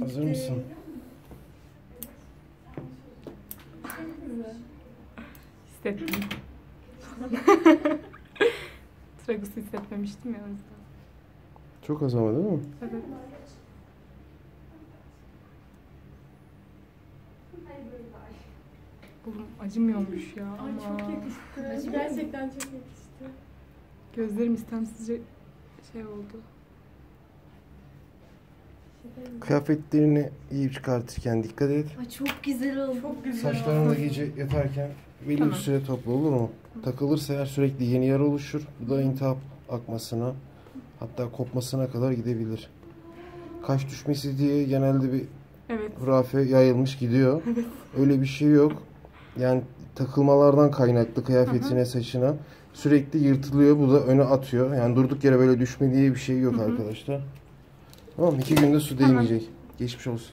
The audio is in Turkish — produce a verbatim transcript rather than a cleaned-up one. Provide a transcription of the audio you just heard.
Hazır mısın? Hissettim. Tragusu hissetmemiştim ya. Çok az ama değil mi? Evet. Oğlum acımıyormuş ya. Ay ama çok yakıştı. Acı gerçekten çok yakıştı. Gözlerim istemsizce şey oldu. Kıyafetlerini iyi çıkartırken dikkat et. Ay çok güzel oldu. Çok güzel. Saçlarını da gece yatarken belli tamam. bir süre topla, olur mu? Tamam. Takılırsa eğer sürekli yeni yara oluşur. Bu da intihap akmasına, hatta kopmasına kadar gidebilir. Kaş düşmesi diye genelde bir evet. hurafe yayılmış gidiyor. Evet. Öyle bir şey yok. Yani takılmalardan kaynaklı kıyafetine, Aha. saçına sürekli yırtılıyor. Bu da öne atıyor. Yani durduk yere böyle düşme diye bir şey yok Hı -hı. arkadaşlar. Tamam, iki günde su değmeyecek. Geçmiş olsun.